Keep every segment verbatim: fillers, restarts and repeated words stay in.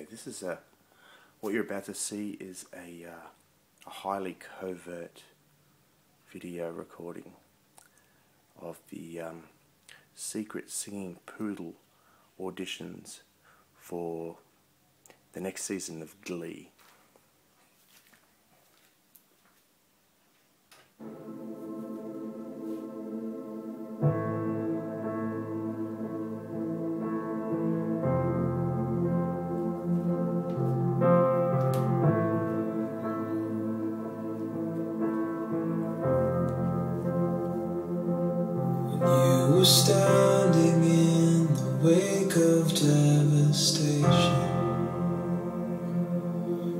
Okay, this is a, what you're about to see is a, uh, a highly covert video recording of the um, secret singing poodle auditions for the next season of Glee. We're standing in the wake of devastation,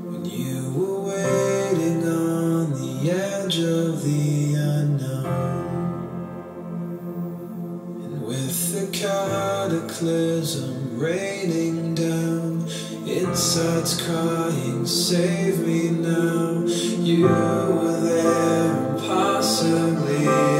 when you were waiting on the edge of the unknown, and with the cataclysm raining down, insides crying, "Save me now," you were there, and possibly